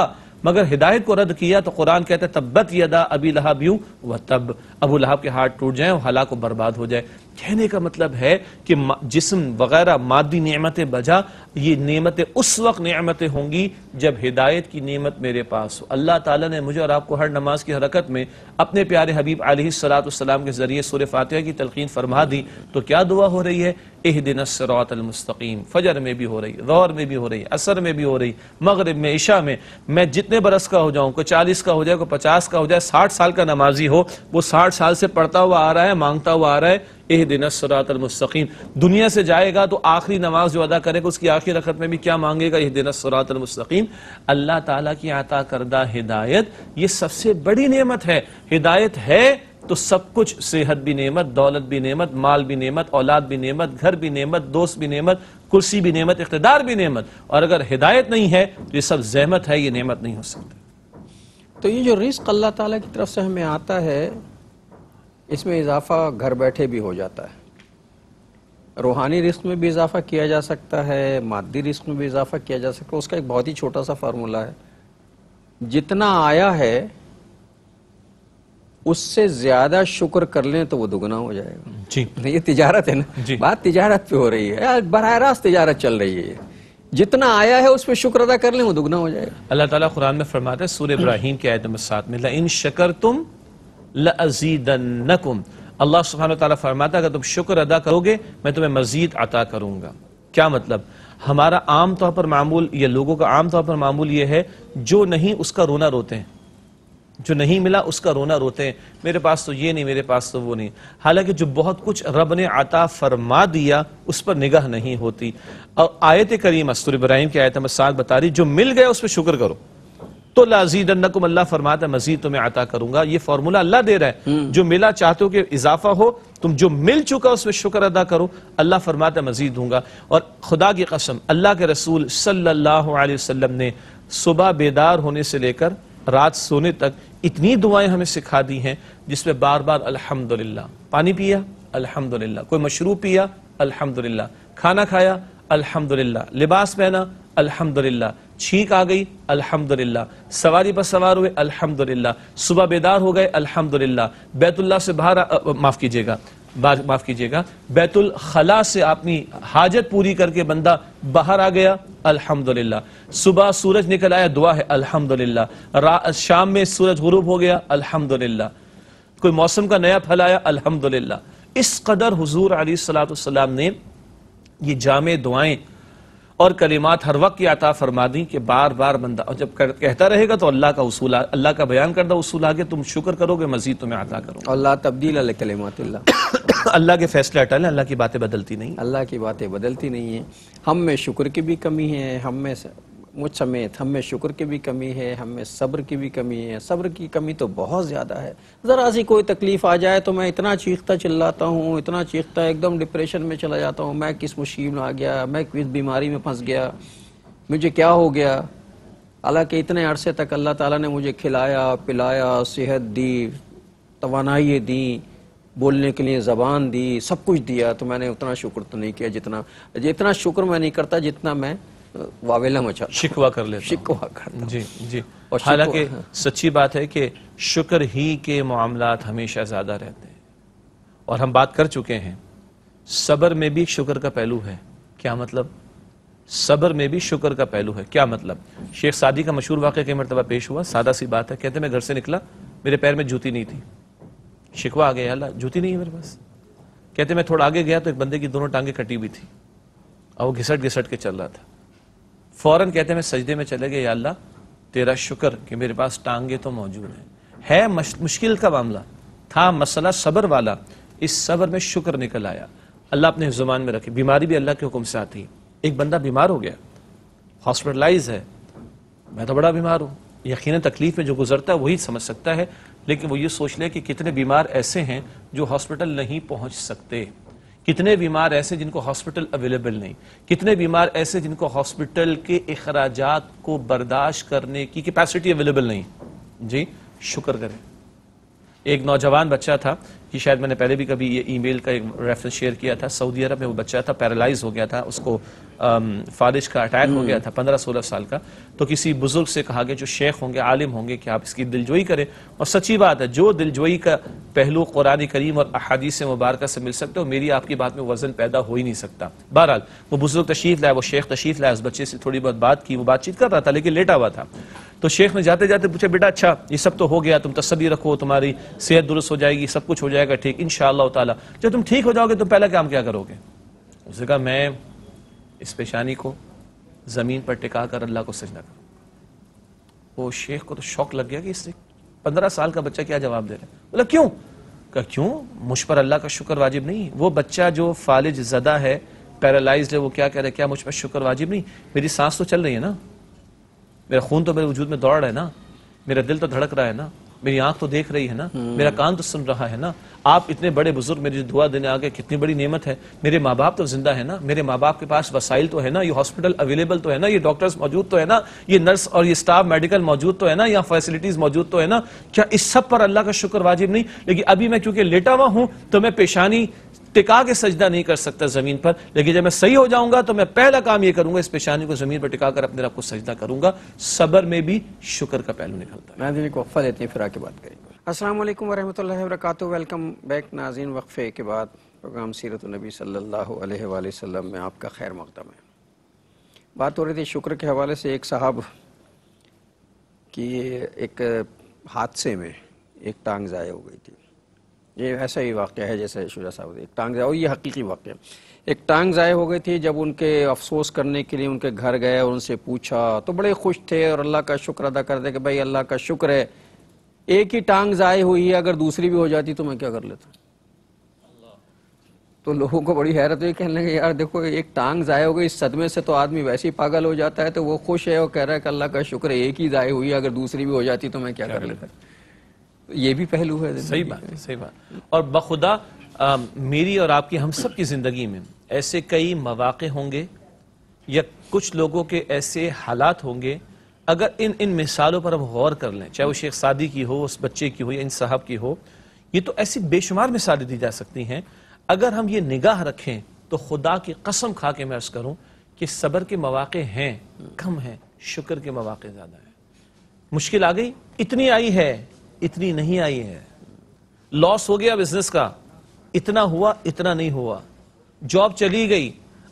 मगर हिदायत को रद्द किया। तो कुरान कहता है तब्बत यदा अबी लहब यूं व तब, अबू लहब के हाथ टूट जाए और हलाक व बर्बाद हो जाए। कहने का मतलब है कि जिस्म वगैरह मादी नेमतें बजा, ये नेमतें उस वक्त नेमतें होंगी जब हिदायत की नेमत मेरे पास हो। अल्लाह ताला ने मुझे और आपको हर नमाज की हरकत में अपने प्यारे हबीब अलैहिस्सलाम के ज़रिए सूरह फातिहा की तलकीन फरमा दी। तो क्या दुआ हो रही है? इहदिनस सिरातल मुस्तकीम। फजर में भी हो रही, ज़ोहर में भी हो रही, असर में भी हो रही, मगरिब में, इशा में। मैं जितने बरस का हो जाऊँ, कोई चालीस का हो जाए, कोई पचास का हो जाए, साठ साल का नमाजी हो, वो साठ साल से पढ़ता हुआ आ रहा है, मांगता हुआ आ रहा है इहदिनस सिरातल मुस्तकीम। दुनिया से जाएगा तो आखिरी नमाज जो अदा करेगा उसकी आखिरी रकअत में भी क्या मांगेगा? इहदिनस सिरातल मुस्तकीम। अल्लाह ताला की अता करदा हिदायत ये सबसे बड़ी नेमत है। हिदायत है तो सब कुछ, सेहत भी नेमत, दौलत भी नेमत, माल भी नेमत, औलाद भी नेमत, घर भी नेमत, दोस्त भी नेमत, कुर्सी भी नेमत, इख्तियार भी नेमत। और अगर हिदायत नहीं है तो ये सब जहमत है, ये नेमत नहीं हो सकती। तो ये जो रिस्क अल्लाह ताला की तरफ से हमें आता है, इसमें इजाफा घर बैठे भी हो जाता है। रूहानी रिस्क में भी इजाफा किया जा सकता है, मादी रिस्क में भी इजाफा किया जा सकता है। उसका एक बहुत ही छोटा सा फार्मूला है, जितना आया है उससे ज्यादा शुक्र कर लें तो वो दुगना हो जाएगा जी। ये तिजारत है ना, बात तिजारत पे हो रही है, बराह रास्त तिजारत चल रही है। जितना आया है उस पर शुक्र अदा कर लें, वो दुगना हो जाएगा। अल्लाह ताला कुरान में फरमाता है सूरह इब्राहिम की आयत नंबर सात में, ला इन शकरतुम लअज़ीदन्नकुम। अल्लाह सुब्हानहू व तआला फरमाता है अगर तुम शुक्र अदा करोगे मैं तुम्हें मजीद अता करूंगा। क्या मतलब? हमारा आम तौर पर मामूल या लोगों का आम तौर पर मामूल ये है जो नहीं उसका रोना रोते हैं, जो नहीं मिला उसका रोना रोते हैं, मेरे पास तो ये नहीं, मेरे पास तो वो नहीं। हालांकि जो बहुत कुछ रब ने आता फरमा दिया उस पर निगाह नहीं होती। और आयत करीमा सूरह इब्राहिम की आयत नंबर सात बता रही जो मिल गया उस पर शुक्र करो तो लाज़ीदन्नकुम, अल्लाह फरमाता है मजीद तुम्हें आता करूंगा। ये फॉर्मूला अल्लाह दे रहा है, जो मिला चाहते हो कि इजाफा हो, तुम जो मिल चुका उसमें शुक्र अदा करो, अल्लाह फरमाता है मजीद दूंगा। और खुदा की कसम अल्लाह के रसूल सल्लल्लाहु अलैहि वसल्लम ने सुबह बेदार होने से लेकर रात सोने तक इतनी दुआएं हमें सिखा दी हैं जिसमें बार बार अल्हम्दुलिल्लाह, पानी पिया अल्हम्दुलिल्लाह, कोई मशरूब पिया अल्हम्दुलिल्लाह, खाना खाया अल्हम्दुलिल्लाह, लिबास पहना अल्हम्दुलिल्लाह, छींक आ गई अल्हम्दुलिल्लाह, सवारी पर सवार हुए अल्हम्दुलिल्लाह, सुबह बेदार हो गए अल्हम्दुलिल्लाह, बैतुल्लाह से बाहर माफ़ कीजिएगा माफ़ कीजिएगा बैतुल खला से अपनी हाजत पूरी करके बंदा बाहर आ गया अल्हम्दुलिल्लाह, सुबह सूरज निकल आया दुआ है अल्हम्दुलिल्लाह, शाम में सूरज गुरूब हो गया अल्हम्दुलिल्लाह, कोई मौसम का नया फल आया अल्हम्दुलिल्लाह। इस कदर हुजूर अलैहिस्सलातु वस्सलाम ने ये जामे दुआएं और कलिमात हर वक्त की अता फरमा दी कि बार बार बंदा और जब कहता रहेगा तो अल्लाह का उसूल, अल्लाह का बयान करदा उसूल आगे तुम शुक्र करोगे मजीद तुम्हें अता करूंगा। अल्लाह तब्दील अल कलिमातिल्लाह, अल्लाह के फैसले अटल हैं, अल्लाह की बातें बदलती नहीं, अल्लाह की बातें बदलती नहीं हैं। हम में शुक्र की भी कमी है, हम में मुझ समेत हम में शुक्र की भी कमी है, हम में सब्र की भी कमी है। सब्र की कमी तो बहुत ज़्यादा है, ज़रा सी कोई तकलीफ़ आ जाए तो मैं इतना चीखता चिल्लाता हूँ, इतना चीखता एकदम डिप्रेशन में चला जाता हूँ, मैं किस मुसीबत में आ गया, मैं किस बीमारी में फंस गया, मुझे क्या हो गया। हालांकि इतने अरसे तक अल्लाह ताला ने मुझे खिलाया पिलाया, सेहत दी, तवानाई दी, बोलने के लिए ज़बान दी, सब कुछ दिया, तो मैंने उतना शुक्र तो नहीं किया जितना जितना शुक्र मैं नहीं करता जितना मैं वावेला मचा शिकवा कर लेता, शिकवा करता जी जी। और हालांकि सच्ची बात है कि शुक्र ही के मामलात हमेशा ज़्यादा रहते हैं, और हम बात कर चुके हैं सब्र में भी शुक्र का पहलू है। क्या मतलब? सब्र में भी शुक्र का पहलू है। क्या मतलब? शेख सादी का मशहूर वाक़या कई मरतबा पेश हुआ, सादा सी बात है, कहते मैं घर से निकला, मेरे पैर में जूती नहीं थी, शिकवा आ गया अल्लाह जूती नहीं है मेरे पास। कहते मैं थोड़ा आगे गया तो एक बंदे की दोनों टांगें कटी हुई थी और वो घिसट घिसट के चल रहा था, फौरन कहते मैं सजदे में चले गए, या अल्लाह तेरा शुक्र कि मेरे पास टांगे तो मौजूद हैं। है मुश्किल का मामला था, मसला सब्र वाला, इस सब्र में शुक्र निकल आया, अल्लाह अपने जुबान में रखे। बीमारी भी अल्लाह के हुक्म से आती है। एक बंदा बीमार हो गया, हॉस्पिटलाइज है, मैं तो बड़ा बीमार हूँ, यकीनन तकलीफ में जो गुजरता है वही समझ सकता है, लेकिन वो ये सोच ले कि कितने बीमार ऐसे हैं जो हॉस्पिटल नहीं पहुँच सकते, कितने बीमार ऐसे जिनको हॉस्पिटल अवेलेबल नहीं, कितने बीमार ऐसे जिनको हॉस्पिटल के अखराजात को बर्दाश्त करने की कैपेसिटी अवेलेबल नहीं। जी शुक्र करें। एक नौजवान बच्चा था, कि शायद मैंने पहले भी कभी ये ईमेल का एक रेफरेंस शेयर किया था, सऊदी अरब में वो बच्चा था, पैरालाइज हो गया था, उसको फारिज का अटैक हो गया था, पंद्रह सोलह साल का। तो किसी बुजुर्ग से कहा गया जो शेख होंगे, आलिम होंगे, कि आप इसकी दिलजोई करें। और सच्ची बात है, जो दिलजोई का पहलू कुरान करीम और अहादीस मुबारक से मिल सकते हो, मेरी आपकी बात में वजन पैदा हो ही नहीं सकता। बहरहाल वो बुजुर्ग तशरीफ लाया, वो शेख तशरीफ लाया, उस बच्चे से थोड़ी बहुत बात की, वो बातचीत कर रहा था लेकिन लेटा हुआ था। तो शेख ने जाते जाते पूछा, बेटा अच्छा ये सब तो हो गया, तुम तसल्ली रखो, तुम्हारी सेहत दुरुस्त हो जाएगी, सब कुछ हो जाएगा ठीक इंशाअल्लाह ताला, जब तुम ठीक हो जाओगे तो पहला काम क्या करोगे? उसने कहा मैं इस पेशानी को ज़मीन पर टिका कर अल्लाह को सजदा करूँ। वो शेख को तो शौक लग गया कि इससे पंद्रह साल का बच्चा क्या जवाब दे रहा है। बोला क्यों? कहा क्यों, मुझ पर अल्लाह का शुक्र वाजिब नहीं? वो बच्चा जो फालिज ज़दा है, पैरालाइज्ड है, वो क्या कह रहा है, क्या मुझ पर शुक्र वाजिब नहीं? मेरी सांस तो चल रही है ना, मेरा खून तो मेरे वजूद में दौड़ रहा है ना, मेरा दिल तो धड़क रहा है ना, मेरी आंख तो देख रही है ना, मेरा कान तो सुन रहा है ना, आप इतने बड़े बुजुर्ग मेरी जो दुआ देने आ गए, कितनी बड़ी नेमत है, मेरे माँ बाप तो जिंदा है ना, मेरे माँ बाप के पास वसाइल तो है ना, ये हॉस्पिटल अवेलेबल तो है ना, ये डॉक्टर्स मौजूद तो है ना, ये नर्स और ये स्टाफ मेडिकल मौजूद तो है ना, यहाँ फैसिलिटीज मौजूद तो है ना, क्या इस सब पर अल्लाह का शुक्र वाजिब नहीं? लेकिन अभी मैं क्योंकि लेटा हुआ हूँ तो मैं पेशानी टिका के सजदा नहीं कर सकता ज़मीन पर, लेकिन जब मैं सही हो जाऊंगा तो मैं पहला काम ये करूंगा, इस पेशानी को ज़मीन पर टिका कर अपने रब को सजदा करूंगा। सबर में भी शुक्र का पहलू निकलता है। वक्फा देते हैं, फिर आके बात करेंगे। अस्सलाम वालेकुम वरहमतुल्लाहि वबरकातुहू। वेलकम बैक नाज़रीन। वक्फे के बाद प्रोग्राम सीरत नबी सल्लल्लाहु अलैहि वसल्लम में आपका खैर मकदम है। बात हो रही थी शुक्र के हवाले से। एक साहब की एक हादसे में एक टांग ज़ाया हो गई थी, ये ऐसा ही वाक़या है जैसे शुजा साहब, एक टांग ज़ाया, और ये हकीकी वाक़या, एक टांग ज़ाया हो गई थी। जब उनके अफसोस करने के लिए उनके घर गए और उनसे पूछा तो बड़े खुश थे और अल्लाह का शुक्र अदा कर दे कि भाई अल्लाह का शुक्र है एक ही टांग ज़ाया हुई है, अगर दूसरी भी हो जाती तो मैं क्या कर लेता। तो लोगों को बड़ी हैरत हुई, कहने लगे यार देखो एक टांग ज़ाया हो गई, इस सदमे से तो आदमी वैसे ही पागल हो जाता है, तो वो खुश है और कह रहा है कि अल्लाह का शुक्र है एक ही ज़ाया हुई है, अगर दूसरी भी हो जाती तो मैं क्या कर लेता। ये भी पहलू है। सही बात है, सही बात। और बखुदा आ, मेरी और आपकी हम सब की ज़िंदगी में ऐसे कई मौक़े होंगे या कुछ लोगों के ऐसे हालात होंगे, अगर इन इन मिसालों पर हम गौर कर लें, चाहे वो शेख सादी की हो, उस बच्चे की हो या इन साहब की हो, ये तो ऐसी बेशुमार मिसालें दी जा सकती हैं। अगर हम ये निगाह रखें तो खुदा की कसम खा के मैं अर्ज़ करूँ कि सब्र के मौक़े हैं कम हैं, शुक्र के मौक़े ज़्यादा हैं। मुश्किल आ गई, इतनी आई है, इतनी नहीं आई है। लॉस हो गया बिजनेस का, इतना हुआ, इतना नहीं हुआ। जॉब चली गई,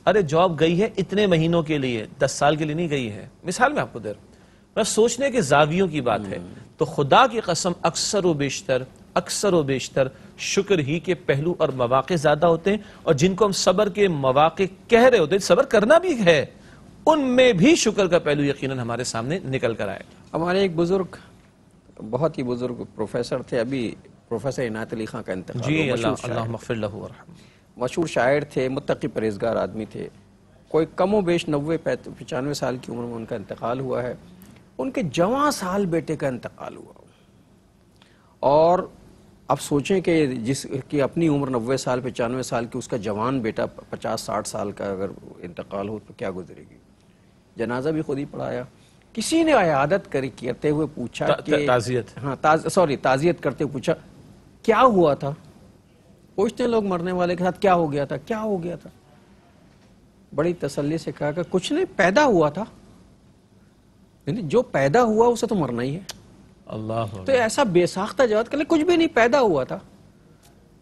अरे जॉब गई है इतने महीनों के लिए, दस साल के लिए नहीं गई है। मिसाल में आपको दे रहा हूँ, सोचने के जावियों की बात है। तो खुदा की कसम अक्सर व बेशतर अक्सर व बेशतर शुक्र ही के पहलू और मौक़े ज्यादा होते हैं, और जिनको हम सब्र के मौक़े कह रहे होते हैं, सब्र करना भी है, उनमें भी शुक्र का पहलू यकीनन हमारे सामने निकल कर आए। हमारे एक बुजुर्ग, बहुत ही बुजुर्ग प्रोफेसर थे, अभी प्रोफेसर इनात अली खां का इंतकाल हो गया, मशहूर शायर, अल्लाह मग़फ़िर लहू वरहमहू, मशहूर शायर थे, मुत्तकी परहेज़गार आदमी थे। कोई कमो बेश नब्बे पचानवे साल की उम्र में उनका इंतकाल हुआ है। उनके जवां साल बेटे का इंतकाल हुआ, और आप सोचें कि जिसकी अपनी उम्र नब्बे साल पचानवे साल की, उसका जवान बेटा पचास साठ साल का अगर इंतकाल हो तो क्या गुजरेगी। जनाजा भी खुद ही पढ़ाया। किसी ने आयादत कर करते हुए पूछा ता, कि ताजियत हाँ ताज सॉरी ताजियत करते हुए पूछा क्या हुआ था। पूछते हैं लोग मरने वाले के साथ क्या हो गया था, क्या हो गया था। बड़ी तसल्ली से कहा कि कुछ नहीं, पैदा हुआ था, यानी जो पैदा हुआ उसे तो मरना ही है। अल्लाह, तो ऐसा बेसाख्ता जवाब कर ले, कुछ भी नहीं, पैदा हुआ था,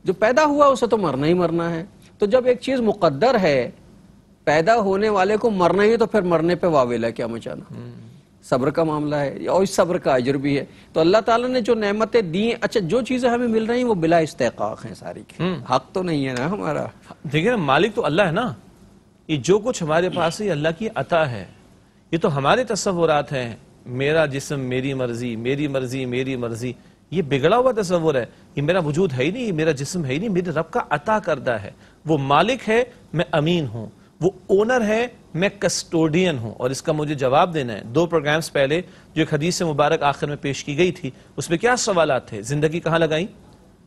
जो पैदा हुआ उसे तो मरना ही मरना है। तो जब एक चीज़ मुकद्दर है, पैदा होने वाले को मरना ही है, तो फिर मरने पर वावेला क्या मचाना। सब्र का मामला है, और इस सब्र का अजर भी है। तो अल्लाह ताला ने जो नेमतें दी हैं, अच्छा जो चीज़ें हमें मिल रही हैं वो बिला इस्तेकाक हैं सारी की, हक तो नहीं है ना हमारा। देखिए ना, मालिक तो अल्लाह है ना, ये जो कुछ हमारे पास है ये अल्लाह की अता है, ये तो हमारे तस्वुरात हैं। मेरा जिस्म, मेरी मर्जी, मेरी मर्जी, मेरी मर्जी, ये बिगड़ा हुआ तस्वुर है। ये मेरा वजूद है ही नहीं, ये मेरा जिस्म है ही नहीं, मेरे रब का अता करदा है। वो मालिक है, मैं अमीन हूँ, वो ओनर है, मैं कस्टोडियन हूँ, और इसका मुझे जवाब देना है। दो प्रोग्राम्स पहले जो एक हदीस मुबारक आखिर में पेश की गई थी, उसमें क्या सवाल थे, ज़िंदगी कहाँ लगाई,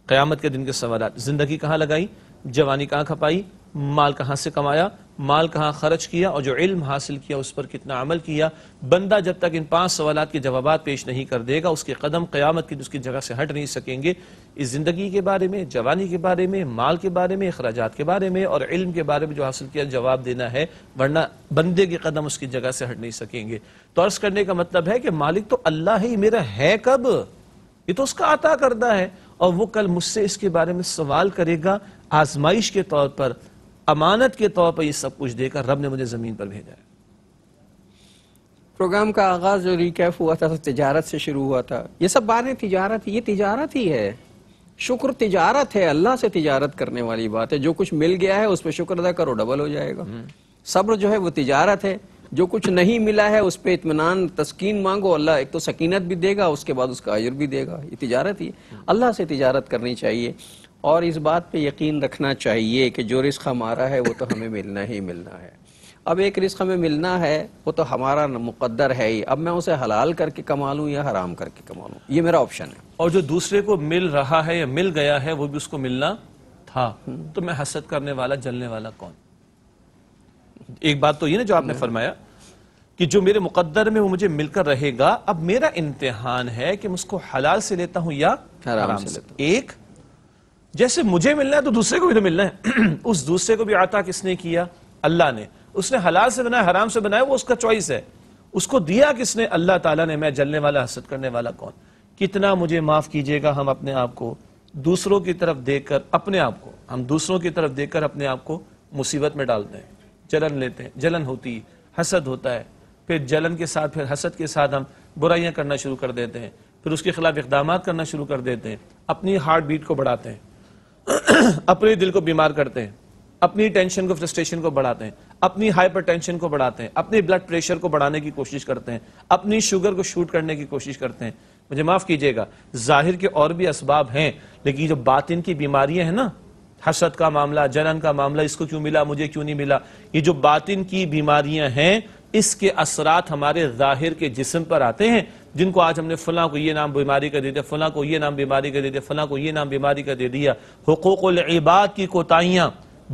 क़यामत के दिन के सवाल। ज़िंदगी कहाँ लगाई, जवानी कहाँ खपाई, माल कहाँ से कमाया, माल कहाँ खर्च किया, और जो इल्म हासिल किया उस पर कितना अमल किया। बंदा जब तक इन पाँच सवाल के जवाब पेश नहीं कर देगा, उसके कदम क़यामत की उसकी जगह से हट नहीं सकेंगे। इस ज़िंदगी के बारे में, जवानी के बारे में, माल के बारे में, अखराजात के बारे में और इल्म के बारे में जो हासिल किया, जवाब देना है, वरना बंदे के कदम उसकी जगह से हट नहीं सकेंगे। तो अर्ज़ करने का मतलब है कि मालिक तो अल्लाह ही, मेरा है कब, ये तो उसका अता करदा है, और वो कल मुझसे इसके बारे में सवाल करेगा, आजमाइश के तौर पर, अमानत के तौर पर ये सब कुछ देकर रब ने मुझे ज़मीन पर भेजा है। प्रोग्राम का आगाज़ जो रिकैप हुआ था तो तिजारत से शुरू हुआ था। ये सब बातें तिजारत, ये तिजारत ही है, शुक्र तिजारत है, अल्लाह से तिजारत करने वाली बात है। जो कुछ मिल गया है उस पर शुक्र अदा करो, डबल हो जाएगा। सब्र जो है वो तिजारत है, जो कुछ नहीं मिला है उस पर इत्मीनान तस्कीन मांगो, अल्लाह एक तो सकीनत भी देगा, उसके बाद उसका अजर भी देगा। ये तिजारत ही है, अल्लाह से तिजारत करनी चाहिए, और इस बात पे यकीन रखना चाहिए कि जो रिस्क हमारा है वो तो हमें मिलना ही मिलना है। अब एक रिस्क हमें मिलना है वो तो हमारा मुकद्दर है ही, अब मैं उसे हलाल करके कमा लूँ या हराम करके कमा लूँ, ये मेरा ऑप्शन है। और जो दूसरे को मिल रहा है या मिल गया है वो भी उसको मिलना था, तो मैं हसद करने वाला, जलने वाला कौन। एक बात तो ये ना जो आपने फरमाया कि जो मेरे मुकद्दर में वो मुझे मिलकर रहेगा, अब मेरा इम्तिहान है कि मैं उसको हलाल से लेता हूँ या हराम से लेता हूँ। एक जैसे मुझे मिलना है तो दूसरे को भी तो मिलना है। उस दूसरे को भी आता किसने किया, अल्लाह ने। उसने हलाल से बनाया, हराम से बनाया, वो उसका चॉइस है। उसको दिया किसने, अल्लाह ताला ने। मैं जलने वाला, हसद करने वाला कौन। कितना मुझे माफ कीजिएगा, हम अपने आप को दूसरों की तरफ देखकर अपने आप को हम दूसरों की तरफ देखकर अपने आप को मुसीबत में डालते हैं, जलन लेते हैं, जलन होती है, हसद होता है, फिर जलन के साथ फिर हसद के साथ हम बुराइयां करना शुरू कर देते हैं, फिर उसके खिलाफ इक़दामात करना शुरू कर देते हैं, अपनी हार्ट बीट को बढ़ाते हैं। अपने दिल को बीमार करते हैं, अपनी टेंशन को, फ्रस्ट्रेशन को बढ़ाते हैं, अपनी हाइपरटेंशन को बढ़ाते हैं, अपने ब्लड प्रेशर को बढ़ाने की कोशिश करते हैं, अपनी शुगर को शूट करने की कोशिश करते हैं। मुझे माफ़ कीजिएगा, जाहिर के और भी असबाब हैं, लेकिन जो बातिन की बीमारियां हैं ना, हसद का मामला, जलन का मामला, इसको क्यों मिला, मुझे क्यों नहीं मिला, ये जो बातिन की बीमारियां हैं, इसके असरात हमारे जाहिर के जिस्म पर आते हैं, जिनको आज हमने फलां को ये नाम बीमारी का दे दिया, फलां को ये नाम बीमारी का दे दिया, फलां को ये नाम बीमारी का दे दिया। हुकूकुल इबाद की कोताहियाँ,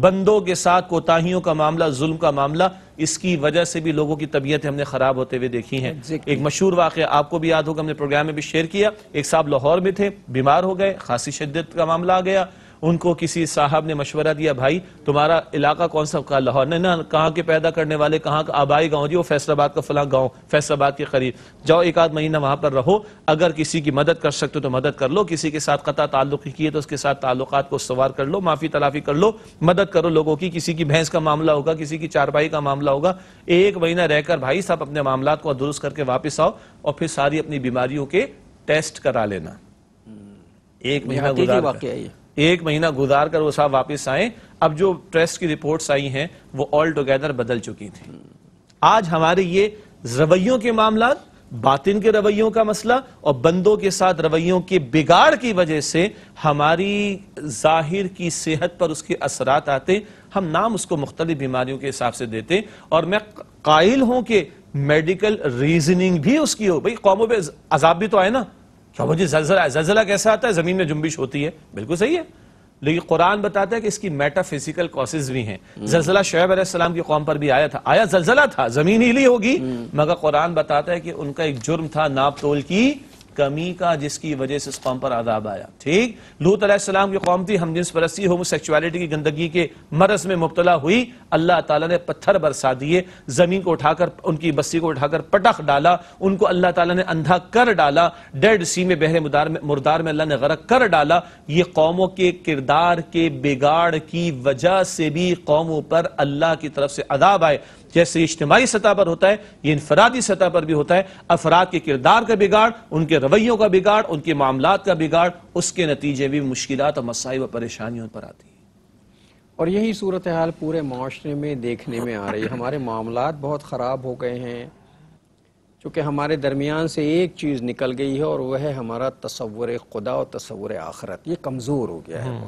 बंदों के साथ कोताहियों का मामला, जुल्म का मामला, इसकी वजह से भी लोगों की तबीयतें हमने ख़राब होते हुए देखी हैं। exactly. एक मशहूर वाक़या आपको भी याद होगा, हमने प्रोग्राम में भी शेयर किया। एक साहब लाहौर में थे, बीमार हो गए, खासी शिद्दत का मामला आ गया। उनको किसी साहब ने मशवरा दिया, भाई तुम्हारा इलाका कौन सा? कहा लाहौर। ने ना, कहाँ के पैदा करने वाले, कहाँ का आबाई गाँव? जी वो फैसलाबाद का फलां गाँव, फैसलाबाद के करीब जाओ, एक आध महीना वहाँ पर रहो, अगर किसी की मदद कर सकते हो तो मदद कर लो, किसी के साथ कता ताल्लुक़ किए तो उसके साथ ताल्लुक़ात को सवार कर लो, माफ़ी तलाफ़ी कर लो, मदद करो लोगों की। किसी की भैंस का मामला होगा, किसी की चारपाई का मामला होगा, एक महीना रहकर भाई साहब अपने मामला को दुरुस्त करके वापस आओ, और फिर सारी अपनी बीमारियों के टेस्ट करा लेना। एक महीना गुजार एक महीना गुजार कर वो साहब वापस आए। अब जो टेस्ट की रिपोर्ट्स आई हैं वो ऑल टुगेदर बदल चुकी थी। आज हमारे ये रवैयों के मामला, बातिन के रवैयों का मसला और बंदों के साथ रवैयों के बिगाड़ की वजह से हमारी जाहिर की सेहत पर उसके असरात आते। हम नाम उसको मुख्तलिफ बीमारियों के हिसाब से देते, और मैं कायल हूं कि मेडिकल रीजनिंग भी उसकी हो। भाई कौमों पर अजाब भी तो आए ना, क्या मुझे जल्जला, जल्जला कैसा आता है? ज़मीन में जुम्बिश होती है, बिल्कुल सही है, लेकिन कुरान बताता है कि इसकी मेटाफिजिकल कॉसेज भी हैं। जल्जला शुएब अलैहिस्सलाम की कौम पर भी आया था, आया जल्जला था, ज़मीन हिली होगी, मगर कुरान बताता है कि उनका एक जुर्म था नाप तोल की कमी का, जिसकी वजह से इस कौम पर आदाब आया। ठीक, लूत अलैहिस्सलाम की कौम थी, हमजिंस परस्ती, होमोसेक्सुअलिटी की गंदगी के मरज में मुब्तला हुई, अल्लाह ताला ने पत्थर बरसा दिए, जमीन को उठाकर, उनकी बस्ती को उठाकर पटख डाला, उनको अल्लाह ताला ने अंधा कर डाला, डेड सी में, बहरे मुदार में, मुर्दार में अल्लाह ने गरक कर डाला। ये कौमों के किरदार के बिगाड़ की वजह से भी कौमों पर अल्लाह की तरफ से अदाब आए। जैसे इज्तिमाई सतह पर होता है, ये इनफरादी सतह पर भी होता है। अफराद के किरदार का बिगाड़, उनके रवैयों का बिगाड़, उनके मामलात का बिगाड़, उसके नतीजे भी मुश्किलात और मसाइब और परेशानियों पर आती है। और यही सूरत हाल पूरे माशरे में देखने में आ रही है। हमारे मामलात बहुत ख़राब हो गए हैं, चूँकि हमारे दरमियान से एक चीज़ निकल गई है, और वह है हमारा तसव्वुर खुदा और तसव्वुर आखरत। ये कमज़ोर हो गया है,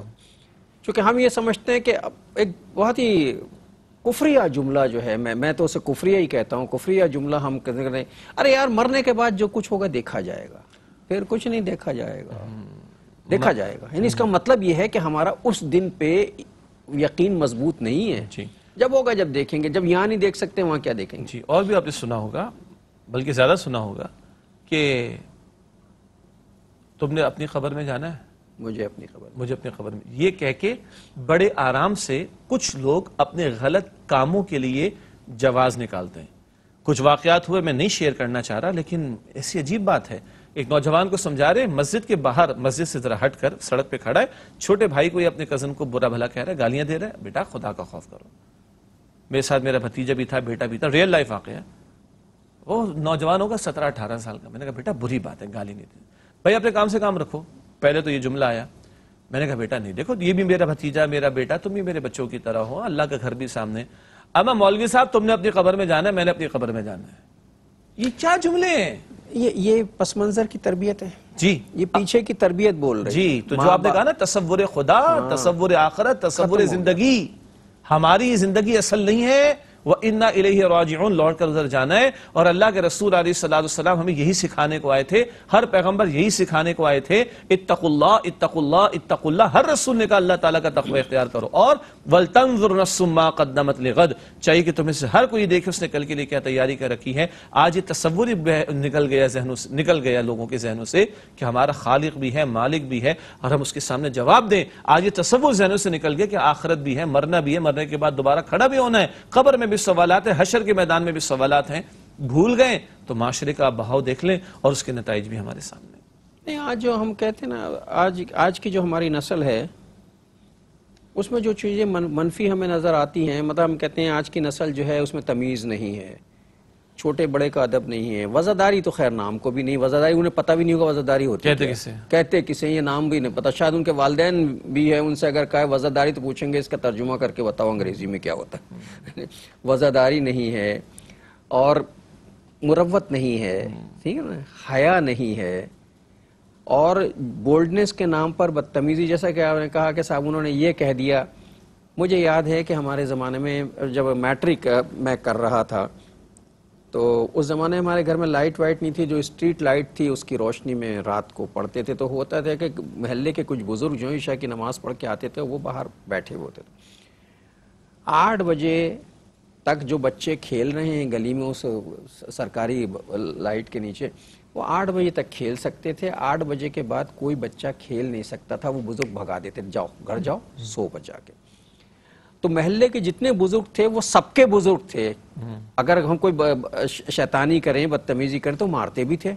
चूँकि हम ये समझते हैं कि एक बहुत ही कुफरिया जुमला जो है, मैं मैं तो उसे कुफरिया ही कहता हूँ, कुफरिया जुमला हम कहते हैं, अरे यार मरने के बाद जो कुछ होगा देखा जाएगा, फिर कुछ नहीं देखा जाएगा, देखा जाएगा। यानी इसका मतलब ये है कि हमारा उस दिन पे यकीन मजबूत नहीं है। जब होगा जब देखेंगे, जब यहाँ नहीं देख सकते वहाँ क्या देखेंगे। जी, और भी आपने सुना होगा, बल्कि ज़्यादा सुना होगा कि तुमने अपनी खबर में जाना है, मुझे अपनी खबर मुझे अपनी खबर में, ये कह के बड़े आराम से कुछ लोग अपने गलत कामों के लिए जवाज़ निकालते हैं। कुछ वाक़यात हुए, मैं नहीं शेयर करना चाह रहा, लेकिन ऐसी अजीब बात है। एक नौजवान को समझा रहे, मस्जिद के बाहर, मस्जिद से ज़रा हट कर सड़क पे खड़ा है, छोटे भाई को, ये अपने कज़न को बुरा भला कह रहा है, गालियाँ दे रहा है। बेटा खुदा का खौफ करो। मेरे साथ मेरा भतीजा भी था, बेटा भी था, रियल लाइफ वाक़या। वो नौजवान होगा सत्रह अठारह साल का। मैंने कहा बेटा बुरी बात है, गाली नहीं दी। भाई अपने काम से काम रखो। पहले तो ये जुमला आया, मैंने कहा बेटा नहीं, देखो ये भी मेरा भतीजा, मेरा बेटा, तुम भी मेरे बच्चों की तरह हो, अल्लाह का घर भी सामने। अम्मा मौलवी साहब तुमने अपनी कब्र में जाना है, मैंने अपनी कब्र में जाना है। ये क्या जुमले हैं? ये ये पस मंजर की तरबियत है जी, ये पीछे की तरबियत बोल रहे जी। तो जो आपने कहा ना तसव्वुर खुदा, तसव्वुर आखरत, तसव्वुर जिंदगी, हमारी जिंदगी असल नहीं है, वह इन्ना इलैहि राजिऊन, लौट कर उधर जाना है। और अल्लाह के रसूल अलैहिस्सलातु वस्सलाम हमें यही सिखाने को आए थे, हर पैगंबर यही सिखाने को आए थे, इत्तकुल्लाह इत्तकुल्लाह इत्तकुल्लाह। हर रसूल ने कहा अल्लाह ताला का तक़वा इख्तियार करो, और वल्तंजुर नफ्सु मा क़द्दमत लिग़द, चाहिए कि तुम्हें से हर कोई देखे उसने कल के लिए क्या तैयारी कर रखी है। आज ये तसव्वुर निकल गया ज़हनों से, निकल गया लोगों के जहनों से कि हमारा खालिक भी है, मालिक भी है, और हम उसके सामने जवाब दें। आज ये तसव्वुर जहनों से निकल गया कि आखिरत भी है, मरना भी है, मरने के बाद दोबारा खड़ा भी होना है, कब्र में भी सवालात हैं, हशर के मैदान में भी सवालात हैं। भूल गए तो माशरे का बहाव देख लें, और उसके नतीजे भी हमारे सामने। नहीं, आज जो हम कहते हैं ना, आज आज की जो हमारी नस्ल है, उसमें जो चीज़ें मन, मनफी हमें नज़र आती हैं, मतलब हम कहते हैं आज की नस्ल जो है उसमें तमीज़ नहीं है, छोटे बड़े का अदब नहीं है। वज़ादारी तो खैर नाम को भी नहीं, वज़ादारी उन्हें पता भी नहीं होगा वज़ादारी होती है, कहते किसे, ये नाम भी नहीं पता। शायद उनके वालदैन भी है, उनसे अगर कहा वज़ादारी तो पूछेंगे इसका तर्जुमा करके बताओ अंग्रेज़ी में क्या होता है। वज़ादारी नहीं है और मुरवत नहीं है, ठीक है ना, हया नहीं है और बोल्डनेस के नाम पर बदतमीज़ी। जैसा कि आपने कहा कि साहब उन्होंने ये कह दिया, मुझे याद है कि हमारे ज़माने में जब मैट्रिक मैं कर रहा था तो उस ज़माने हमारे घर में लाइट वाइट नहीं थी, जो स्ट्रीट लाइट थी उसकी रोशनी में रात को पढ़ते थे। तो होता था कि महल्ले के कुछ बुज़ुर्ग जो ईशा की नमाज़ पढ़ के आते थे वो बाहर बैठे हुए होते थे। आठ बजे तक जो बच्चे खेल रहे हैं गली में उस सरकारी लाइट के नीचे, वो आठ बजे तक खेल सकते थे। आठ बजे के बाद कोई बच्चा खेल नहीं सकता था, वो बुज़ुर्ग भगा देते, जाओ घर जाओ सो बजा के। तो महल्ले के जितने बुजुर्ग थे वो सबके बुजुर्ग थे, अगर हम कोई शैतानी करें बदतमीजी करें तो मारते भी थे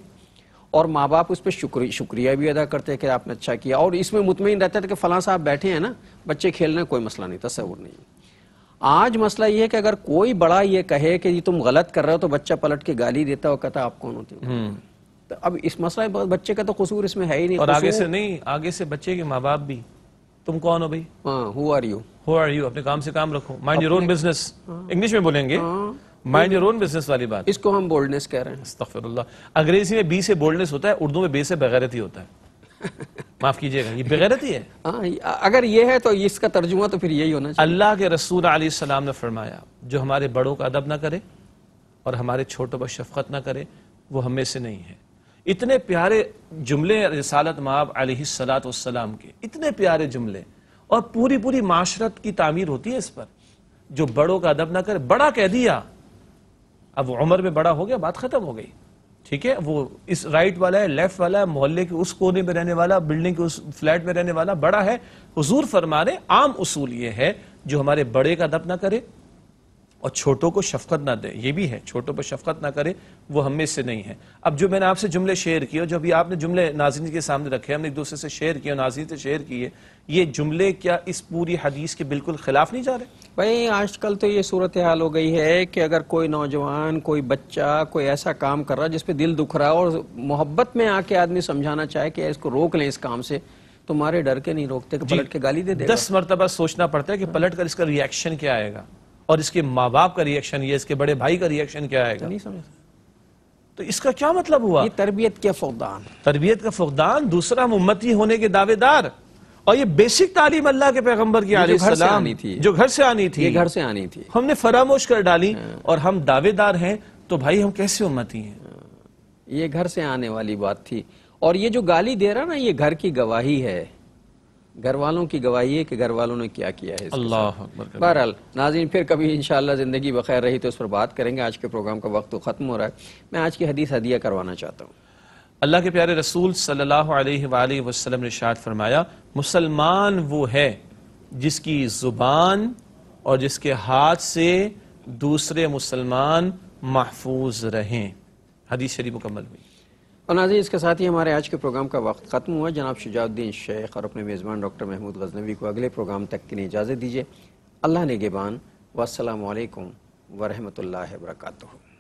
और माँ बाप उस पर शुक्र शुक्रिया भी अदा करते कि आपने अच्छा किया। और इसमें मुतमईन रहता था कि फलां साहब बैठे हैं ना, बच्चे खेल रहे, कोई मसला नहीं, तसव्वुर नहीं। आज मसला ये है कि अगर कोई बड़ा ये कहे कि तुम गलत कर रहे हो तो बच्चा पलट के गाली देता और कहता आप कौन होते हो। तो अब इस मसला बच्चे का तो कसूर इसमें है ही नहीं। और आगे से नहीं, आगे से बच्चे के माँ बाप भी तुम कौन हो भाई, हाँ who are you, Who are you? अपने काम से काम रखो, mind your own business, English में बोलेंगे माइंड योर ओन बिजनेस वाली बात, इसको हम बोल्डनेस कह रहे हैं। अस्तगफिरुल्लाह, अंग्रेजी में बी से बोल्डनेस होता है, उर्दू में बे से बेगैरती होता है। माफ कीजिएगा, ये बेगैरती है। आ, अगर ये है तो इसका तर्जुमा तो फिर यही होना चाहिए। अल्लाह के रसूल अलैहि सलाम ने फरमाया, जो हमारे बड़ों का अदब ना करे और हमारे छोटों पर शफकत ना करे वो हमें से नहीं है। इतने प्यारे जुमले रिसालत माब अलैहि सलात वस्सलाम के, इतने प्यारे जुमले, और पूरी पूरी माशरत की तामीर होती है इस पर। जो बड़ों का अदब ना करे, बड़ा कह दिया, अब उम्र में बड़ा हो गया, बात खत्म हो गई, ठीक है। वो इस राइट वाला है, लेफ्ट वाला है, मोहल्ले के उस कोने में रहने वाला, बिल्डिंग के उस फ्लैट में रहने वाला, बड़ा है। हुजूर फरमा रहे आम उसूल ये है, जो हमारे बड़े का अदब ना करे और छोटों को शफकत ना दे, ये भी है, छोटों पर शफकत ना करे वो हम में से नहीं है। अब जो मैंने आपसे जुमले शेयर किए, जो अभी आपने जुमले नाज़रीन के सामने रखे, हमने एक दूसरे से शेयर किए, नाज़रीन से शेयर किए, ये जुमले क्या इस पूरी हदीस के बिल्कुल खिलाफ नहीं जा रहे? भाई आजकल तो ये सूरत हाल हो गई है कि अगर कोई नौजवान, कोई बच्चा कोई ऐसा काम कर रहा है जिसपे दिल दुख रहा है और मोहब्बत में आके आदमी समझाना चाहे कि इसको रोक लें इस काम से, तुम्हारे डर के नहीं रोकते, पलट के गाली दे दे। दस मरतबा सोचना पड़ता है कि पलट कर इसका रिएक्शन क्या आएगा और इसके माँ बाप का रिएक्शन, ये इसके बड़े भाई का रिएक्शन क्या आएगा, नहीं समझ। तो इसका क्या मतलब हुआ? ये तरबियत का फुकदान, तरबियत का फुकदान। दूसरा, उम्मती होने के दावेदार, और ये बेसिक तालीम अल्लाह के पैगंबर की आनी थी, जो घर से आनी थी, घर से आनी थी, हमने फरामोश कर डाली और हम दावेदार हैं तो भाई हम कैसे उम्मती हैं? ये घर से आने वाली बात थी। और ये जो गाली दे रहा ना, ये घर की गवाही है, घर वालों की गवाही है कि घर वालों ने क्या किया है। अल्लाह अकबर। बहरहाल नाज़रीन, फिर कभी इंशाअल्लाह ज़िंदगी बखैर रही तो उस पर बात करेंगे। आज के प्रोग्राम का वक्त तो ख़त्म हो रहा है। मैं आज की हदीस हदिया करवाना चाहता हूँ। अल्लाह के प्यारे रसूल सल्लल्लाहु अलैहि वसल्लम ने इरशाद फरमाया, मुसलमान वो है जिसकी ज़ुबान और जिसके हाथ से दूसरे मुसलमान महफूज रहें। हदीस शरीफ मुकम्मल हुई। और नाज़रीन, इसके साथ ही हमारे आज के प्रोग्राम का वक्त ख़त्म हुआ। जनाब शुजाउद्दीन शेख और अपने मेज़बान डॉक्टर महमूद गजनवी को अगले प्रोग्राम तक के लिए इजाज़त दीजिए। अल्लाह नेगेबान। वस्सलामु अलैकुम वरहमतुल्लाहि वबरकातुहू।